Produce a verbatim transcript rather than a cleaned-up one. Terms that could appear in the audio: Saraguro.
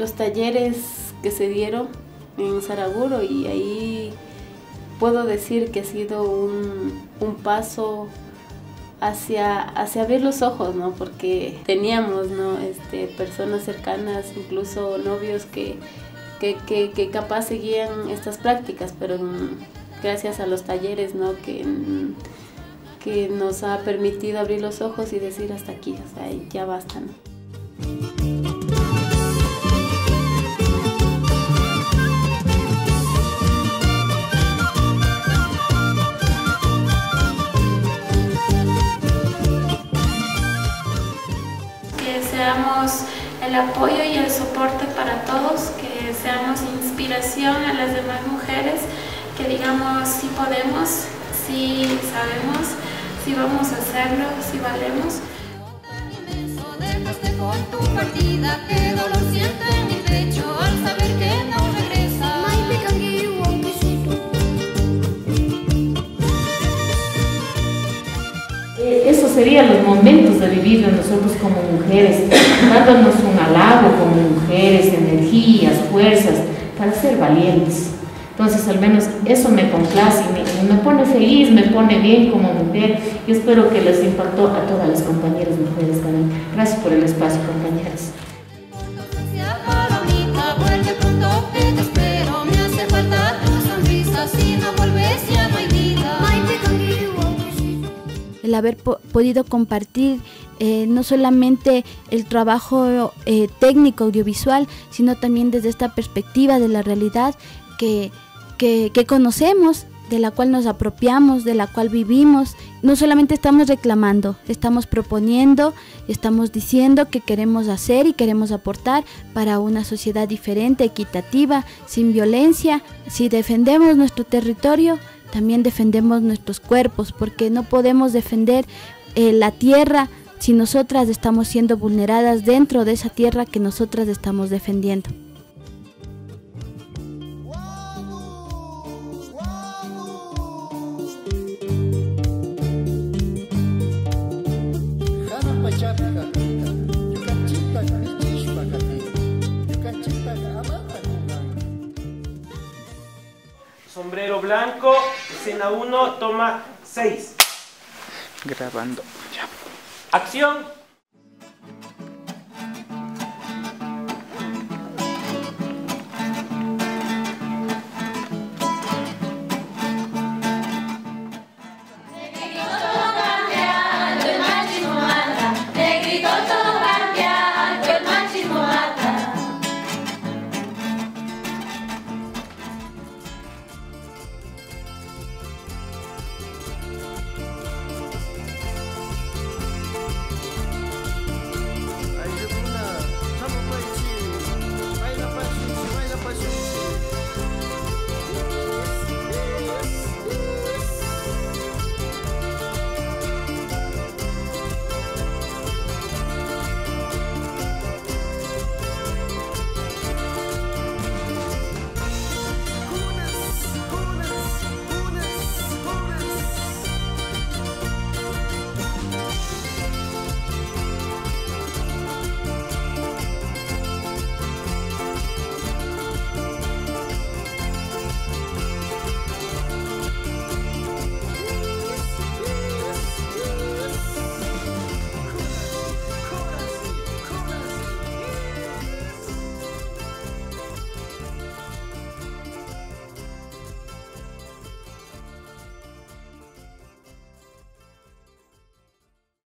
los talleres que se dieron en Saraguro, y ahí puedo decir que ha sido un, un paso hacia, hacia abrir los ojos, ¿no? Porque teníamos, ¿no? este, personas cercanas, incluso novios que, que, que, que capaz seguían estas prácticas, pero gracias a los talleres, ¿no? que, que nos ha permitido abrir los ojos y decir hasta aquí, o sea, ya basta, ¿no? Que seamos el apoyo y el soporte para todos, que seamos inspiración a las demás mujeres, que digamos sí podemos, sí sabemos, sí vamos a hacerlo, sí valemos. Con tu partida, qué dolor siento en mi pecho al saber que no regresa. Esos serían los momentos de vivir de nosotros como mujeres, dándonos un halago como mujeres, energías, fuerzas, para ser valientes. Entonces, al menos eso me complace, me, me pone feliz, me pone bien como mujer. Yo espero que les impactó a todas las compañeras mujeres también. Gracias por el espacio, compañeras. El haber po podido compartir eh, no solamente el trabajo eh, técnico audiovisual, sino también desde esta perspectiva de la realidad que Que, que conocemos, de la cual nos apropiamos, de la cual vivimos. No solamente estamos reclamando, estamos proponiendo, estamos diciendo que queremos hacer y queremos aportar para una sociedad diferente, equitativa, sin violencia. Si defendemos nuestro territorio, también defendemos nuestros cuerpos, porque no podemos defender eh, la tierra si nosotras estamos siendo vulneradas dentro de esa tierra que nosotras estamos defendiendo. Sombrero blanco, escena uno, toma seis. Grabando. Ya. Acción.